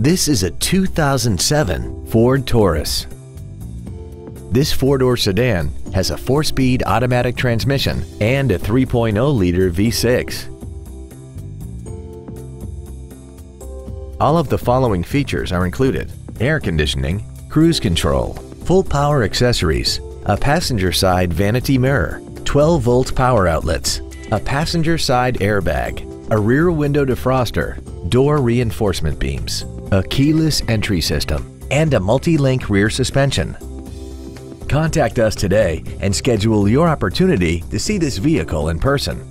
This is a 2007 Ford Taurus. This four-door sedan has a 4-speed automatic transmission and a 3.0-liter V6. All of the following features are included: air conditioning, cruise control, full power accessories, a passenger side vanity mirror, 12-volt power outlets, a passenger side airbag, a rear window defroster, door reinforcement beams, a keyless entry system, and a multi-link rear suspension. Contact us today and schedule your opportunity to see this vehicle in person.